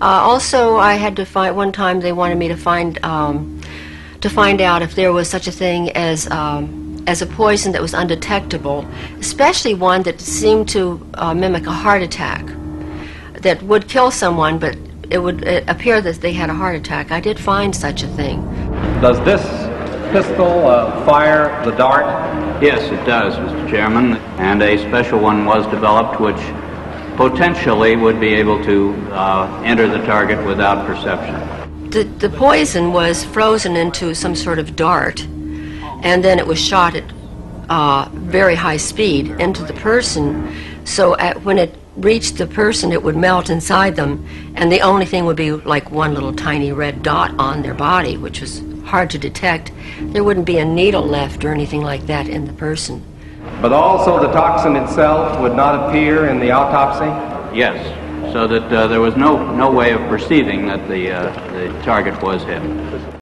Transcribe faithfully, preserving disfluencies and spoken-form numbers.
Uh, also, I had to find, one time they wanted me to find, um, to find out if there was such a thing as, um, as a poison that was undetectable, especially one that seemed to uh, mimic a heart attack, that would kill someone, but it would uh, appear that they had a heart attack. I did find such a thing. Does this pistol uh, fire the dart? Yes, it does, Mister Chairman, and a special one was developed which potentially would be able to uh, enter the target without perception. The, the poison was frozen into some sort of dart, and then it was shot at uh, very high speed into the person, so at, when it reached the person, it would melt inside them, and the only thing would be like one little tiny red dot on their body, which was hard to detect. There wouldn't be a needle left or anything like that in the person. But also the toxin itself would not appear in the autopsy? Yes, so that uh, there was no, no way of perceiving that the, uh, the target was hit.